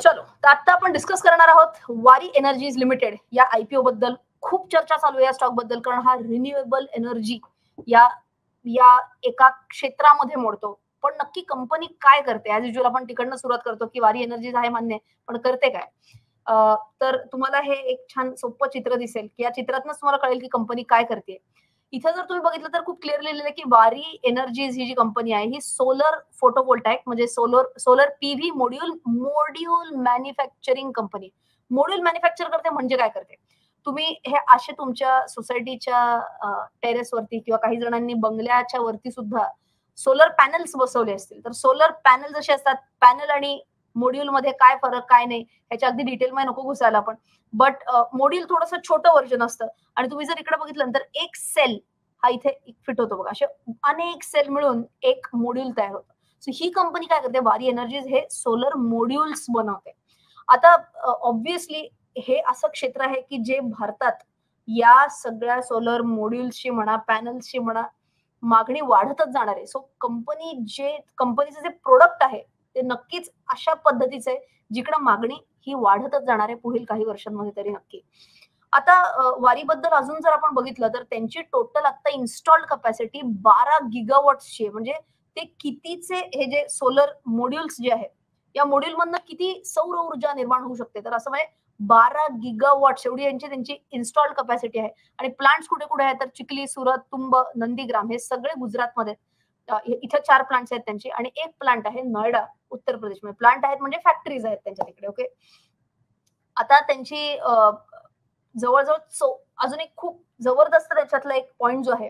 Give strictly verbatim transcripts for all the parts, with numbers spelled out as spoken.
चलो तर आता आपण डिस्कस करणार आहोत वारी एनर्जीज लिमिटेड या आयपीओ बद्दल. खूप चर्चा चालू आहे या स्टॉक बद्दल, कारण हा रिन्युएबल एनर्जी या या एका क्षेत्रामध्ये मोडतो. पण नक्की कंपनी काय करते, ऍज युजुअल आपण तिकडनं सुरुवात करतो की वारी एनर्जीज आहे मान्य, पण करते काय. तर तुम्हाला हे एक छान सोपं चित्र दिसेल की या चित्रातूनच तुम्हाला कळेल की कंपनी काय करते. इथं जर तुम्ही बघितलं तर खूप क्लिअर लिहिलेलं आहे की वारी एनर्जीज ही जी कंपनी आहे ही सोलर फोटोव्होल्टाईक म्हणजे solar solar PV module module manufacturing company. Module manufacture करते म्हणजे काय करते, तुम्ही हे असे तुमच्या सोसायटीच्या टेरेसवरती किंवा काही जणांनी बंगल्याच्या वरती सुद्धा सोलर पॅनल्स बसवले असतील तर सोलर पॅनल जसे असतात, पॅनल आणि मॉड्यूल मध्ये काय फरक काय नाही ह्याच्या अगदी डिटेल मध्ये नको घुसायला आपण, बट मॉड्यूल थोडंसं छोटं व्हर्जन असतं. आणि तुम्ही जर इकडे बघितलं तर एक सेल हा इथे फिट होतो बघा, असे अनेक सेल मिळून एक मॉड्यूल तयार होतं. सो ही कंपनी काय करते, वारी एनर्जीज हे सोलर मॉड्यूल्स बनवते. आता ऑब्व्हियसली हे असं क्षेत्र आहे की जे भारतात या सगळ्या सोलर मॉड्यूल्सची म्हणा पॅनल्सची म्हणा मागणी वाढतच जाणार आहे. सो कंपनी जे कंपनीचं जे प्रोडक्ट आहे ते नक्कीच अशा पद्धतीचे जिकडे मागणी ही वाढतच जाणार आहे पुढील काही वर्षांमध्ये तरी नक्की. आता वारीबद्दल अजून जर आपण बघितलं तर त्यांची टोटल आता इन्स्टॉल्ड कपॅसिटी बारा गिगावॉट्सची आहे. म्हणजे ते कितीचे हे जे सोलर मॉड्यूल्स जे आहेत या मॉड्यूल मधनं किती सौर ऊर्जा निर्माण होऊ शकते, तर असं म्हणजे बारा गिगावॉट्स एवढी यांची त्यांची इन्स्टॉल्ड कपॅसिटी आहे. आणि प्लांट्स कुठे कुठे आहेत तर चिखली, सुरत, तुंब, नंदीग्राम हे सगळे गुजरातमध्ये, इथे चार प्लांट्स आहेत त्यांची आणि एक प्लांट आहे नोएडा उत्तर प्रदेशमध्ये. प्लांट आहेत म्हणजे फॅक्टरीज आहेत त्यांच्या तिकडे. ओके, आता त्यांची जवळजवळ अजून एक खूप जबरदस्त त्याच्यातला एक पॉइंट जो आहे,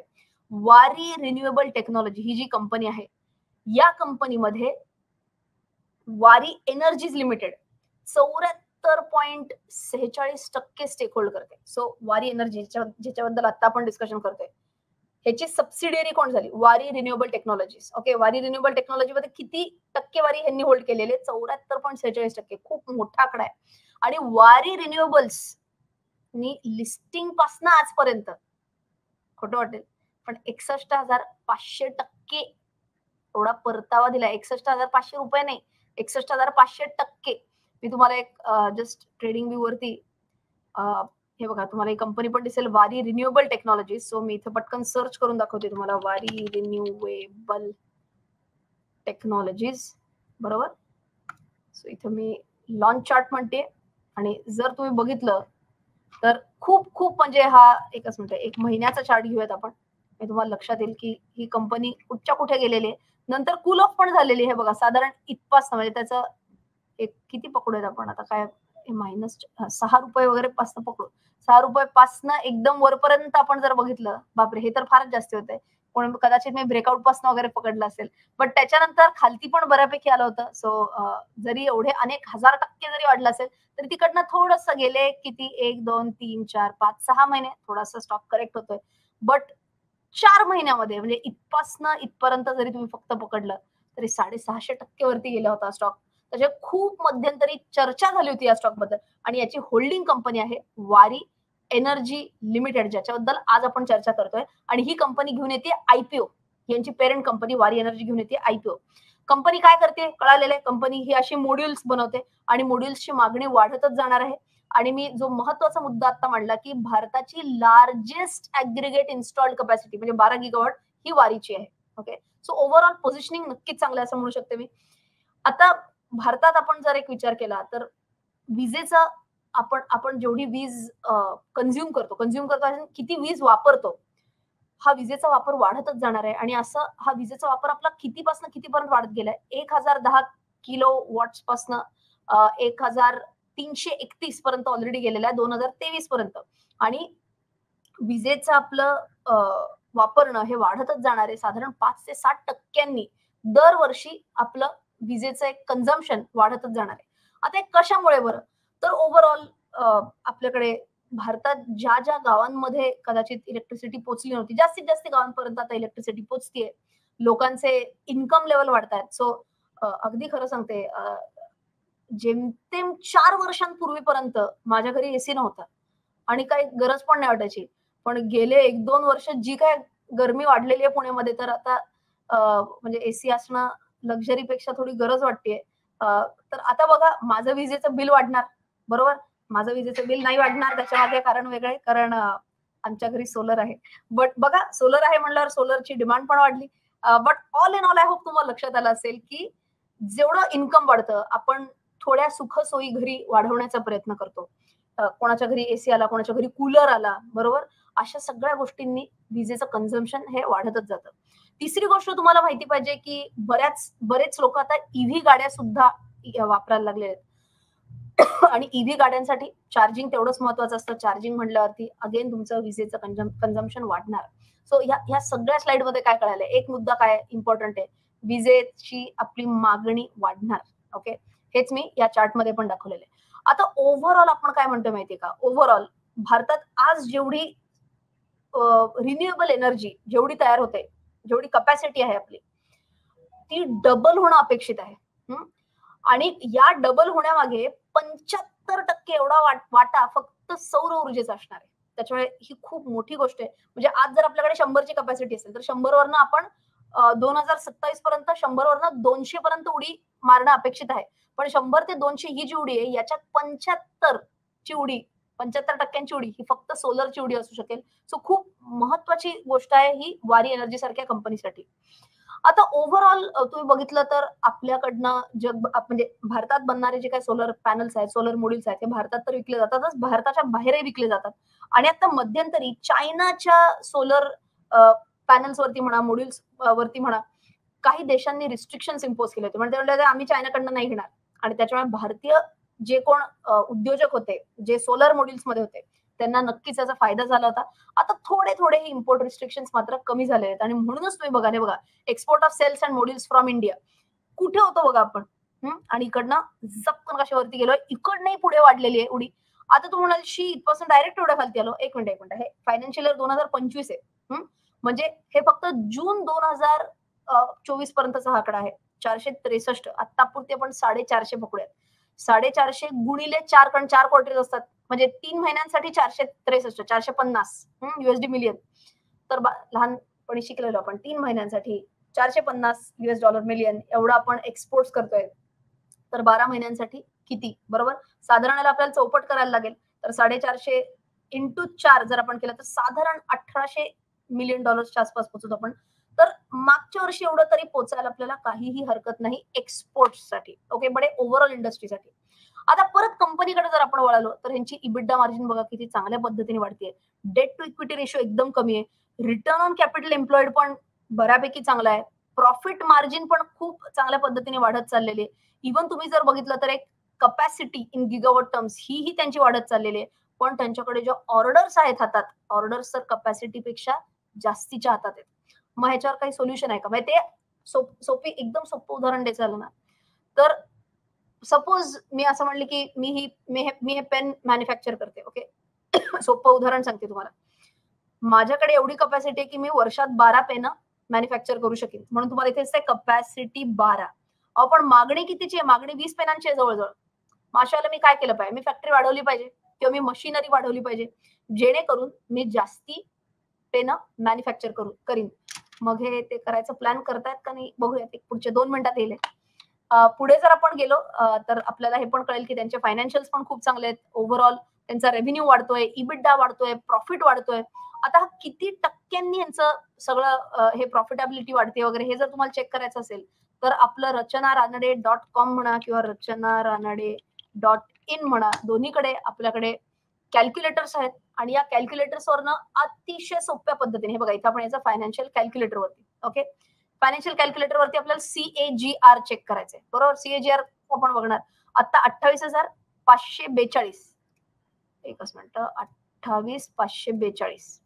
वारी रिन्युएबल टेक्नॉलॉजी ही जी कंपनी आहे या कंपनीमध्ये वारी एनर्जीज लिमिटेड चौऱ्याहत्तर पॉईंट सेहेचाळीस टक्के स्टेक होल्ड करते. सो वारी एनर्जी ज्याच्याबद्दल आता आपण डिस्कशन करतोय ह्याची सबसिडियरी कोण झाली, Waaree renewable technologies. Okay, Waaree renewable technology मध्ये किती टक्केवारी ह्यांनी होल्ड केलेले, चौऱ्याहत्तर पॉईंट सेहेचाळीस टक्के खूप मोठा आकडा आहे. आणि वारी रिन्युएबल्स नी लिस्टिंग पासून आजपर्यंत खोटं वाटेल पण एकसष्ट हजार पाचशे टक्के एवढा परतावा दिला. एकसष्ट हजार पाचशे रुपये नाही, एकसष्ट हजार पाचशे टक्के. मी तुम्हाला एक जस्ट ट्रेडिंग व्ह्यू वरती हे बघा तुम्हाला ही कंपनी पण दिसेल, वारी रिन्युएबल टेक्नॉलॉजी. सो मी इथे पटकन सर्च करून दाखवते तुम्हाला, वारी रिन्युएबल टेक्नॉलॉजीज बरोबर. सो इथे मी लॉन्च चार्ट म्हणते आणि जर तुम्ही बघितलं तर खूप खूप म्हणजे हा एकच मिनिट एक महिन्याचा चार्ट घेऊयात आपण, तुम्हाला लक्षात येईल की ही कंपनी कुठच्या कुठे गेलेली आहे. नंतर कूल ऑफ पण झालेली आहे बघा, साधारण इथपासून म्हणजे त्याचं एक किती पकडूयात आपण आता काय मायनस सहा रुपये वगैरे पासन पकडू, सहा रुपये पासन एकदम वरपर्यंत आपण जर बघितलं, बापरे हे तर फारच जास्त होत आहे. पण कदाचित मी ब्रेकआउट पासन वगैरे पकडलं असेल, बट त्याच्यानंतर खालती पण बऱ्यापैकी आलं होतं. सो जरी एवढे अनेक हजार टक्के जरी वाढलं असेल तरी तिकडनं थोडस गेले किती एक दोन तीन चार पाच सहा महिने थोडासा स्टॉक करेक्ट होतोय, बट चार महिन्यामध्ये म्हणजे इथपासनं इथपर्यंत जरी तुम्ही फक्त पकडलं तरी साडेसहाशे टक्के वरती गेला होता स्टॉक. त्याच्या खूप मध्यंतरी चर्चा झाली होती या स्टॉक बद्दल आणि याची होल्डिंग कंपनी आहे वारी एनर्जी लिमिटेड, ज्याच्याबद्दल आज आपण चर्चा करतोय. आणि ही कंपनी घेऊन येते आयपीओ, यांची पेरेंट कंपनी वारी एनर्जी घेऊन येते आयपीओ. कंपनी काय करते कळालेलं आहे, कंपनी ही अशी मॉड्यूल्स बनवते आणि मॉड्यूल्सची मागणी वाढतच जाणार आहे. आणि मी जो महत्वाचा मुद्दा आता मांडला की भारताची लार्जेस्ट ऍग्रिगेट इन्स्टॉल्ड कपॅसिटी म्हणजे बारा गिगावॉट ही वारीची आहे. ओके, सो ओव्हरऑल पोझिशनिंग नक्कीच चांगलं असं म्हणू शकते मी. आता भारतात आपण जर एक विचार केला तर विजेचा आपण आपण जेवढी वीज कन्झ्युम करतो कन्झ्युम करतो किती वीज वापरतो, हा विजेचा वापर वाढतच जाणार आहे. आणि असं हा विजेचा वापर आपला कितीपासून कितीपर्यंत वाढत गेलाय, एक हजार दहा किलो वॉट्स पासनं एक हजार तीनशे एकतीस पर्यंत ऑलरेडी गेलेला आहे दोन हजार तेवीस पर्यंत. आणि विजेचं आपलं वापरणं हे वाढतच जाणार आहे. साधारण पाच ते साठ टक्क्यांनी दरवर्षी आपलं विजेचं एक कन्झम्पशन वाढतच जाणार आहे. आता कशामुळे बरं, तर ओव्हरऑल आपल्याकडे भारतात ज्या ज्या गावांमध्ये कदाचित इलेक्ट्रिसिटी पोचली नव्हती जास्तीत जास्त गावांपर्यंत आता इलेक्ट्रिसिटी पोचतीये, लोकांचे इन्कम लेवल वाढतायत. सो अगदी खरं सांगते, जेमतेम चार वर्षांपूर्वीपर्यंत माझ्या घरी एसी नव्हता आणि काही गरज पण नाही वाटायची, पण गेले एक दोन वर्ष जी काय गरमी वाढलेली आहे पुण्यामध्ये तर आता म्हणजे एसी असणं लक्झरी पेक्षा थोडी गरज वाटतेय. तर आता बघा माझं विजेचं बिल वाढणार, बरोबर, माझं विजेचं बिल नाही वाढणार, त्याच्यामध्ये कारण वेगळे, कारण आमच्या घरी सोलर आहे. बट बघा सोलर आहे म्हणल्यावर सोलरची डिमांड पण वाढली. But all in all I hope तुम्हाला लक्षात आलं असेल की जेवढं इन्कम वाढतं आपण थोड्या सुखसोयी घरी वाढवण्याचा प्रयत्न करतो. कोणाच्या घरी एसी आला, कोणाच्या घरी कूलर आला, बरोबर, अशा सगळ्या गोष्टींनी विजेचं कन्झम्पशन हे वाढतच जातं. तिसरी गोष्ट तुम्हाला माहिती पाहिजे की बऱ्याच बरेच लोक आता ईव्ही गाड्या सुद्धा वापरायला लागले आहेत आणि ईव्ही गाड्यांसाठी चार्जिंग तेवढंच महत्वाचं असतं. चार्जिंग म्हटल्यावरती अगेन तुमचं विजेचं कन्झम्पशन वाढणार. सो ह्या ह्या सगळ्या स्लाइड मध्ये काय कळालं, एक मुद्दा काय इम्पॉर्टंट आहे, विजेची आपली मागणी वाढणार. ओके, हेच मी या चार्टमध्ये पण दाखवलेलं आहे. आता ओव्हरऑल आपण काय म्हणतो माहितीये का, ओव्हरऑल भारतात आज जेवढी रिन्युएबल एनर्जी जेवढी तयार होते, जेवढी कॅपॅसिटी आहे आपली, ती डबल होणं अपेक्षित आहे. आणि या डबल होण्यामागे पंच्याहत्तर टक्के एवढा वाटा फक्त सौर ऊर्जेचा असणार आहे. त्याच्यामुळे ही खूप मोठी गोष्ट आहे. म्हणजे आज जर आपल्याकडे शंभरची कॅपॅसिटी असेल तर शंभर वरनं आपण दोन हजार सत्तावीस पर्यंत शंभर वरनं दोनशे पर्यंत उडी मारणं अपेक्षित आहे. पण शंभर ते दोनशे ही जी उडी आहे याच्यात पंच्याहत्तर ची उडी, पंच्याहत्तर टक्क्यांची उडी ही फक्त सोलरची उडी असू शकेल. सो खूप महत्वाची गोष्ट आहे ही वारी एनर्जी सारख्या कंपनीसाठी. आता ओव्हरऑल तुम्ही बघितलं तर आपल्याकडनं जग म्हणजे भारतात बनणारे जे काही सोलर पॅनल्स आहेत, सोलर मॉड्यूल्स आहेत, ते भारतात तर विकले जातातच, भारताच्या बाहेरही विकले जातात. आणि आता मध्यंतरी चायनाच्या सोलर पॅनल्स वरती म्हणा, मॉड्यूल्स वरती म्हणा, काही देशांनी रिस्ट्रिक्शन्स इम्पोज केले होते. म्हणजे आम्ही चायनाकडनं नाही घेणार. आणि त्याच्यामुळे भारतीय जे कोण उद्योजक होते जे सोलर मॉड्यूल्स मध्ये होते त्यांना नक्कीच याचा फायदा झाला होता. आता थोडे थोडे हे इम्पोर्ट रिस्ट्रिक्शन्स मात्र कमी झाले आहेत. आणि म्हणूनच तुम्ही बघा बघा export of cells and modules from India कुठे होतो बघा आपण, आणि इकडनं जपकन कशावरती गेलो, इकडनंही पुढे वाढलेली आहे उडी. आता तुम्ही म्हणाल शी इथपासून डायरेक्ट एवढ्या खालती आलो. एक मिनिट एक मिनिट हे फायनान्शियल इयर दोन हजार पंचवीस आहे, म्हणजे हे फक्त जून दोन हजार चोवीस पर्यंतचा आकडा आहे, चारशे त्रेसष्ट. आतापुरते आपण साडेचारशे पकडूयात, साडेचारशे गुणिले चार, कारण चार क्वार्टर्स असतात, म्हणजे तीन महिन्यांसाठी चारशे त्रेसष्ट, चारशे पन्नास युएसडी मिलियन. तर लहानपणी शिकलेलो आपण, तीन महिन्यांसाठी चारशे पन्नास युएस डॉलर मिलियन एवढा आपण एक्सपोर्ट करतोय. तर बारा महिन्यांसाठी किती, बरोबर, साधारणाला आपल्याला चौपट करायला लागेल. तर साडेचारशे इंटू चार जर आपण केलं तर साधारण अठराशे मिलियन डॉलरच्या आसपास पोहोचतो आपण. तर मागच्या वर्षी एवढं तरी पोचायला आपल्याला काहीही हरकत नाही एक्सपोर्टसाठी. ओके, बडे ओव्हरऑल इंडस्ट्रीसाठी. आता परत कंपनीकडे जर आपण वळालो तर ह्यांची इबिडा मार्जिन बघा किती चांगल्या पद्धतीने वाढते, डेट टू इक्विटी रेशो एकदम कमी आहे, रिटर्न ऑन कॅपिटल एम्प्लॉइड पण बऱ्यापैकी चांगला आहे, प्रॉफिट मार्जिन पण खूप चांगल्या पद्धतीने वाढत चाललेली आहे. इव्हन तुम्ही जर बघितलं तर एक कपॅसिटी इन गिगावॉट टर्म्स ही ही त्यांची वाढत चाललेली आहे. पण त्यांच्याकडे ज्या ऑर्डर्स आहेत हातात, ऑर्डर्स तर कपॅसिटीपेक्षा जास्तीच्या हातात आहेत. मग ह्याच्यावर काही सोल्युशन आहे का, म्हणजे ते सोप सोपी एकदम सोपं उदाहरण द्यायचं झालं ना तर सपोज मी असं म्हणले की मी ही मी हे मी हे पेन मॅन्युफॅक्चर करते. ओके, सोपं उदाहरण सांगते तुम्हाला. माझ्याकडे एवढी कॅपॅसिटी आहे की मी वर्षात बारा पेन मॅन्युफॅक्चर करू शकेन, म्हणून तुम्हाला इथेच ते कॅपॅसिटी बारा. अहो पण मागणी कितीची आहे, मागणी वीस पेनांची आहे जवळजवळ. माशाला मी काय केलं पाहिजे, मी फॅक्टरी वाढवली पाहिजे किंवा मी मशिनरी वाढवली पाहिजे जेणेकरून मी जास्ती पेन मॅन्युफॅक्चर करू करीन. मग हे ते करायचं प्लॅन करतायत का नाही बघूयात, एक पुढच्या दोन मिनिटात येईल. पुढे जर आपण गेलो तर आपल्याला हे पण कळेल की त्यांचे फायनान्शियल्स पण खूप चांगले आहेत. ओव्हरऑल त्यांचा रेव्हेन्यू वाढतोय, इबिडा वाढतोय, प्रॉफिट वाढतोय. आता किती टक्क्यांनी यांचं सगळं हे प्रॉफिटेबिलिटी वाढते वगैरे हे जर तुम्हाला चेक करायचं असेल तर आपलं रचना रानडे डॉट कॉम म्हणा किंवा रचना रानडे डॉट इन म्हणा, दोन्हीकडे आपल्याकडे कॅल्क्युलेटर्स आहेत. आणि या कॅल्क्युलेटर्स वरनं अतिशय सोप्या पद्धतीने हे बघा इथं आपण याचा फायनान्शियल कॅल्क्युलेटर वरती, ओके, फायनान्शियल कॅल्क्युलेटर वरती आपल्याला सीएजीआर चेक करायचंय, बरोबर. सीएजीआर आपण बघणार आता अठ्ठावीस हजार पाचशे बेचाळीस, एकच मिनिट, अठ्ठावीस पाचशे बेचाळीस,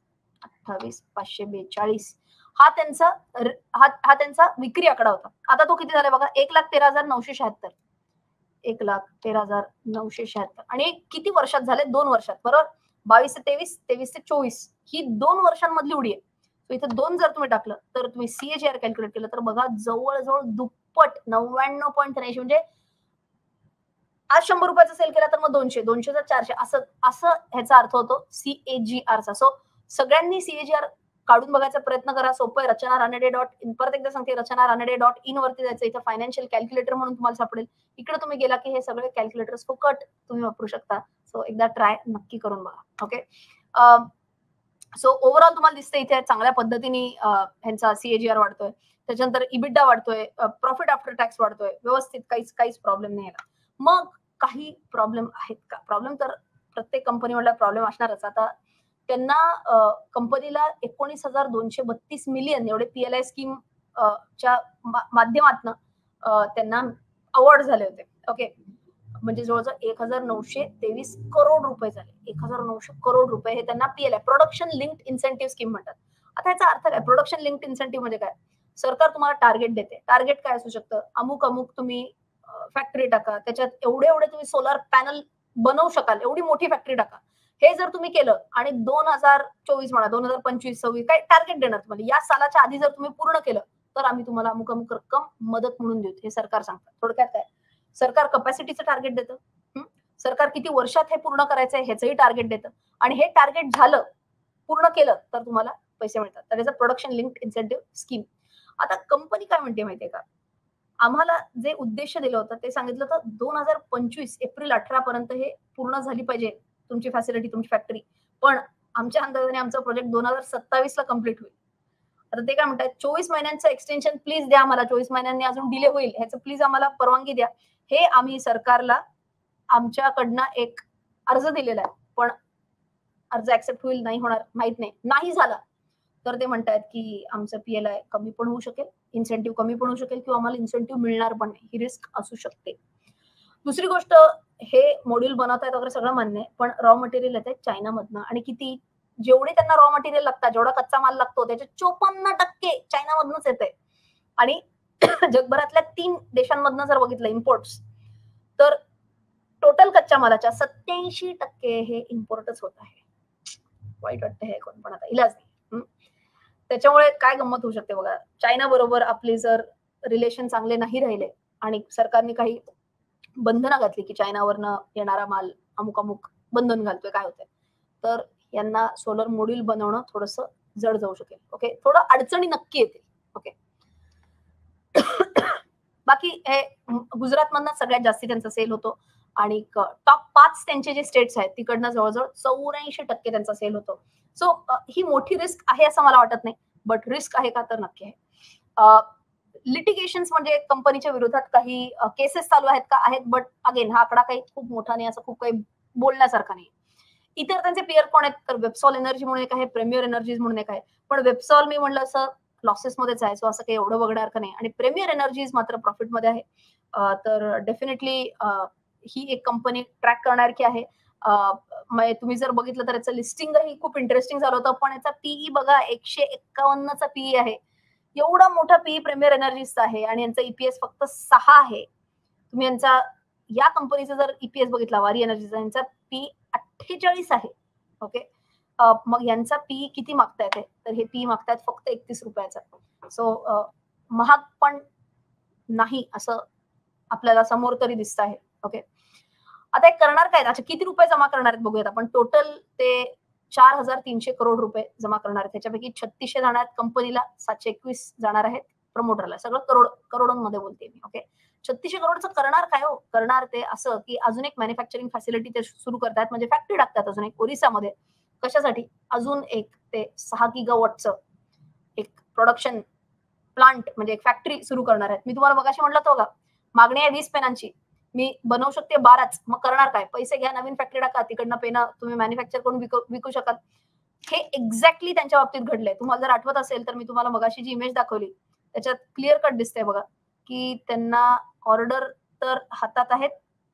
अठ्ठावीस पाचशे बेचाळीस हा त्यांचा हा त्यांचा विक्री आकडा होता. आता तो किती झाला बघा, एक लाख तेरा हजार नऊशे शहात्तर, एक लाख तेरा हजार नऊशे शहात्तर आणि किती वर्षात झाले, दोन वर्षात, बरोबर. बावीस ते तेवीस, तेवीस ते चोवीस ही दोन वर्षांमधली उडी आहे. इथे दोन जर तुम्ही टाकलं तर तुम्ही सीएजीआर कॅल्क्युलेट केलं तर बघा जवळजवळ दुप्पट, नव्याण्णव पॉईंट त्र्याऐंशी. म्हणजे आज शंभर रुपयाचा सेल केला तर मग दोनशे, दोनशे तर चारशे, असं असं ह्याचा अर्थ होतो सीएजीआरचा. सो सगळ्यांनी सीएजीआर काढून बघायचा प्रयत्न करा. सोपं आहे. रचना रानडे डॉट इन, परत एकदा सांगते रचना रानडे डॉट इन वरती जायचं. इथं फायनान्शियल कॅल्क्युलेटर म्हणून तुम्हाला सापडेल. इकडे तुम्ही गेला की हे सगळे कॅल्क्युलेटर्स फुकट तुम्ही वापरू शकता. सो एकदा ट्राय नक्की करून बघा. ओके, सो ओव्हरऑल तुम्हाला दिसतंय इथे चांगल्या पद्धतीने ह्यांचा सीएजीआर वाढतोय, त्याच्यानंतर इबिडा वाढतोय, प्रॉफिट आफ्टर टॅक्स वाढतोय, व्यवस्थित काहीच काहीच प्रॉब्लेम नाही. मग काही प्रॉब्लेम आहेत का? प्रॉब्लेम तर प्रत्येक कंपनीवाला प्रॉब्लेम असणारच. आता त्यांना कंपनीला एकोणीस हजार दोनशे बत्तीस मिलियन एवढे पीएलआय स्कीम च्या माध्यमातून त्यांना अवॉर्ड झाले होते. ओके, म्हणजे जवळजवळ एक हजार नऊशे तेवीस करोड रुपये झाले. एक हजार नऊशे करोड रुपये हे त्यांना PLI production linked incentive scheme म्हणतात. आता याचा अर्थ काय? प्रोडक्शन लिंक्ड इन्सेंटिव्ह म्हणजे काय? सरकार तुम्हाला टार्गेट देते. टार्गेट काय असू शकतं? अमुक अमुक तुम्ही फॅक्टरी टाका, त्याच्यात एवढे एवढे तुम्ही सोलार पॅनल बनवू शकाल, एवढी मोठी फॅक्टरी टाका. हे जर तुम्ही केलं आणि दोन हजार चोवीस म्हणा दोन हजार पंचवीस सव्वीस काय टार्गेट देणार तुम्हाला, या सालाच्या आधी जर तुम्ही पूर्ण केलं तर आम्ही तुम्हाला अमुक अमुक रक्कम मदत म्हणून देऊ, हे सरकार सांगतात. थोडक्यात काय, सरकार कपॅसिटीचं टार्गेट देतं, सरकार किती वर्षात हे पूर्ण करायचं आहे ह्याचंही टार्गेट देतं, आणि हे टार्गेट झालं पूर्ण केलं तर तुम्हाला पैसे मिळतात. तर याचं प्रोडक्शन लिंक्ड इन्सेंटिव्ह स्कीम. आता कंपनी काय म्हणते माहितीये का? आम्हाला जे उद्देश दिलं होतं ते सांगितलं होतं दोन हजार पंचवीस एप्रिल अठरा पर्यंत हे पूर्ण झाली पाहिजे तुमची फॅसिलिटी, तुमची फॅक्टरी, पण आमच्या अंदाजाने आमचा प्रोजेक्ट दोन हजार सत्तावीस ला कम्प्लीट होईल. आता ते काय म्हणतात, चोवीस महिन्यांचं एक्सटेन्शन प्लीज द्या आम्हाला, चोवीस महिन्यांनी अजून डिले होईल ह्याचं प्लीज आम्हाला परवानगी द्या. हे आम्ही सरकारला आमच्याकडनं एक अर्ज दिलेला आहे, पण अर्ज ऍक्सेप्ट होईल नाही होणार माहित नाही. नाही झाला तर ते म्हणतात की आमचं पीएलआय कमी पण होऊ शकेल, इन्सेंटिव्ह कमी पण होऊ शकेल, किंवा आम्हाला इन्सेंटिव्ह मिळणार पण नाही, ही रिस्क असू शकते. दुसरी गोष्ट, हे मॉड्यूल बनवतायत वगैरे सगळं मान्य आहे, पण रॉ मटेरियल येत आहे चायनामधनं, आणि किती जेवढे त्यांना रॉ मटेरियल लागतात, जेवढा कच्चा माल लागतो त्याचे चोपन्न टक्के चायनामधनच येत आहे. आणि जगभरातल्या तीन देशांमधनं जर बघितलं इम्पोर्ट्स, तर टोटल कच्च्या मालाच्या सत्याऐंशी टक्के हे इम्पोर्टच होत आहे. वाईट वाटतं हे कोण, पण आता इलाज नाही. त्याच्यामुळे काय गंमत होऊ शकते बघा, चायना बरोबर आपले जर रिलेशन चांगले नाही राहिले आणि सरकारने काही बंधनं घातली की चायनावरनं येणारा माल अमुक अमुक बंधन घालतोय, काय होतंय तर यांना सोलर मॉड्यूल बनवणं थोडस जड जाऊ शकेल. ओके, थोडं अडचणी नक्की येतील. ओके बाकी हे गुजरात मधनं सगळ्यात जास्ती त्यांचा सेल होतो, आणि टॉप पाच त्यांचे जे स्टेट्स आहेत तिकडनं जवळजवळ चौऱ्याऐंशी टक्के त्यांचा सेल होतो. सो ही मोठी रिस्क आहे असं मला वाटत नाही, बट रिस्क आहे का तर नक्की आहे. लिटिगेशन म्हणजे कंपनीच्या विरोधात काही केसेस चालू आहेत का? आहेत, बट अगेन हा आकडा काही खूप मोठा नाही, असं खूप काही बोलण्यासारखा नाही. इतर त्यांचे पेअर कोण आहेत तर वेबसॉल एनर्जी म्हणून एक आहे, प्रीमियर एनर्जीज म्हणून एक आहे, पण वेबसॉल मी म्हणलं असं लॉसेस मध्येच आहे, सो असं काही एवढं बघण्यासारखं नाही. आणि प्रीमियर एनर्जीज मात्र प्रॉफिटमध्ये आहे. तर डेफिनेटली ही एक कंपनी ट्रॅक करण्यासारखी आहे. तुम्ही जर बघितलं तर याचं लिस्टिंगही खूप इंटरेस्टिंग झालं होतं, पण याचा पीई बघा एकशे एक्कावन्नचा पीई आहे. एवढा मोठा पीई प्रीमियर एनर्जीचा आहे, आणि यांचा ईपीएस फक्त सहा आहे. तुम्ही यांचा या कंपनीचा जर ईपीएस बघितला वारी एनर्जीचा, यांचा पीई अठ्ठेचाळीस आहे. ओके, मग यांचा पीई किती मागतायत? तर हे पीई मागतायत फक्त एकतीस रुपयाचा. सो महाग पण नाही असं आपल्याला समोर तरी दिसत आहे. ओके, आता एक करणार काय, अच्छा किती रुपये जमा करणार आहेत बघूयात आपण. टोटल ते चार हजार तीनशे करोड रुपये जमा करणार आहेत. त्याच्यापैकी छत्तीसशे जाणार आहेत कंपनीला, सातशे एकवीस जाणार आहेत प्रमोटरला. सगळं करोड करोडांमध्ये बोलते मी. ओके, छत्तीसशे करोडचं करणार काय हो? करणार ते असं की अजून एक मॅन्युफॅक्चरिंग फॅसिलिटी ते सुरू करतात, म्हणजे फॅक्टरी टाकतात अजून एक ओरिसामध्ये. कशासाठी? अजून एक ते सहा गिगावॉटचं एक प्रोडक्शन प्लांट म्हणजे एक फॅक्टरी सुरू करणार आहेत. मी तुम्हाला मगाशी म्हटलं होतं बघा, मागणी आहे वीस पेनांची, मी बनवू शकते बाराच, मग करणार काय? पैसे घ्या, नवीन फॅक्टरी टाका, तिकडनं पेना तुम्ही मॅन्युफॅक्चर करून विकू विकू शकाल. हे एक्झॅक्टली त्यांच्या बाबतीत घडलंय. तुम्हाला जर आठवत असेल तर मी तुम्हाला मगाशी जी इमेज दाखवली त्याच्यात क्लिअर कट दिसतंय बघा की त्यांना ऑर्डर तर हातात आहेत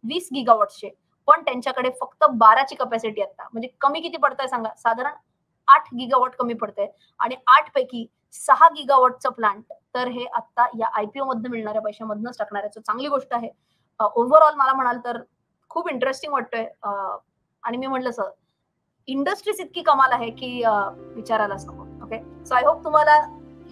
वीस गिगावॉटचे, पण त्यांच्याकडे फक्त बाराची कपॅसिटी आता, म्हणजे कमी किती पडतंय सांगा? साधारण आठ गिगावॉट कमी पडतंय, आणि आठ पैकी सहा गिगावॉटचं प्लांट तर हे आता या आयपीओ मधनं मिळणाऱ्या पैशामधनच टाकणार आहे. चांगली गोष्ट आहे. ओव्हरऑल मला म्हणाल तर खूप इंटरेस्टिंग वाटतोय. आणि मी म्हटलं सर इंडस्ट्रीज इतकी कमाल आहे की विचारायलाच नको. ओके, सो आय होप तुम्हाला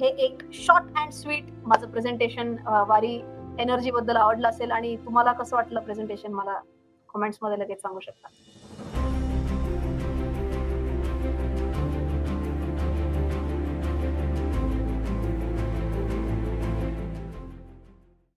हे एक शॉर्ट अँड स्वीट माझं प्रेझेंटेशन वारी एनर्जी बद्दल आवडलं असेल, आणि तुम्हाला कसं वाटलं प्रेझेंटेशन मला कमेंट्समध्ये लगेच सांगू शकता.